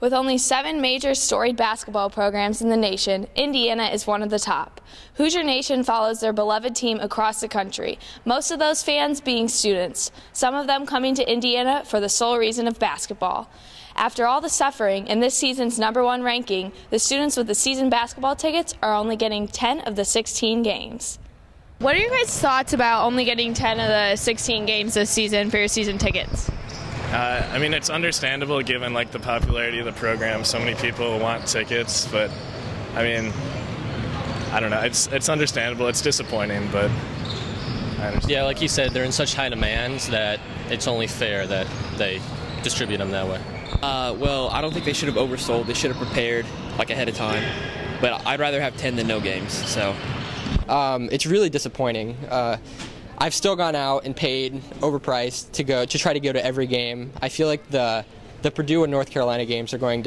With only 7 major storied basketball programs in the nation, Indiana is one of the top. Hoosier Nation follows their beloved team across the country, most of those fans being students, some of them coming to Indiana for the sole reason of basketball. After all the suffering and this season's #1 ranking, the students with the season basketball tickets are only getting 10 of the 16 games. What are your guys' thoughts about only getting 10 of the 16 games this season for your season tickets? I mean, it's understandable given like the popularity of the program. So many people want tickets, but I mean, I don't know. It's understandable. It's disappointing, but I understand. Yeah, like you said, they're in such high demand that it's only fair that they distribute them that way. Well, I don't think they should have oversold. They should have prepared like ahead of time. But I'd rather have 10 than no games. So it's really disappointing. I've still gone out and paid overpriced to try to go to every game. I feel like the Purdue and North Carolina games are I'm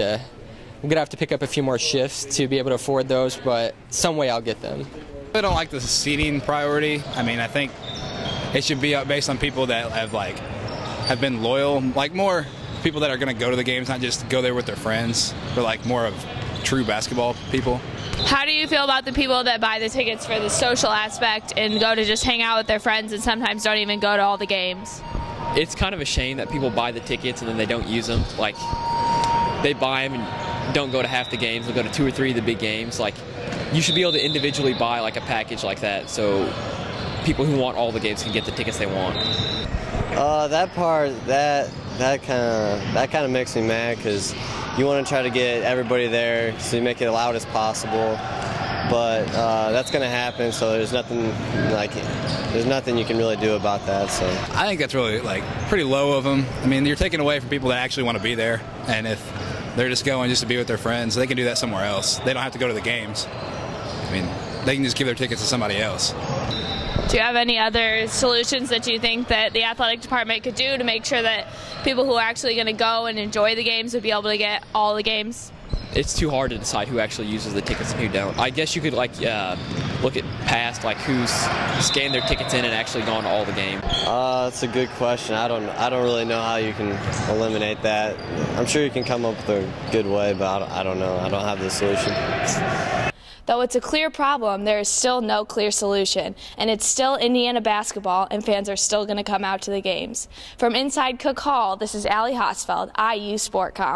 gonna have to pick up a few more shifts to be able to afford those, but some way I'll get them. I don't like the seating priority. I mean, I think it should be based on people that have been loyal, like more people that are gonna go to the games, not just go there with their friends, but like more of true basketball people. How do you feel about the people that buy the tickets for the social aspect and go to just hang out with their friends and sometimes don't even go to all the games? It's kind of a shame that people buy the tickets and then they don't use them. Like, they buy them and don't go to half the games, they'll go to 2 or 3 of the big games. Like, you should be able to individually buy like a package like that so people who want all the games can get the tickets they want. That kind of makes me mad because you want to try to get everybody there so you make it loud as possible, but that's going to happen. So there's nothing you can really do about that. So I think that's really like pretty low of them. I mean, you're taking away from people that actually want to be there, and if they're just going just to be with their friends, they can do that somewhere else. They don't have to go to the games. I mean, they can just give their tickets to somebody else. Do you have any other solutions that you think that the athletic department could do to make sure that people who are actually going to go and enjoy the games would be able to get all the games? It's too hard to decide who actually uses the tickets and who don't. I guess you could like look at past, like who's scanned their tickets in and actually gone to all the games. That's a good question. I don't really know how you can eliminate that. I'm sure you can come up with a good way, but I don't know. I don't have the solution. Though it's a clear problem, there is still no clear solution, and it's still Indiana basketball, and fans are still going to come out to the games. From inside Cook Hall, this is Allie Hausfeld, IU SportCom.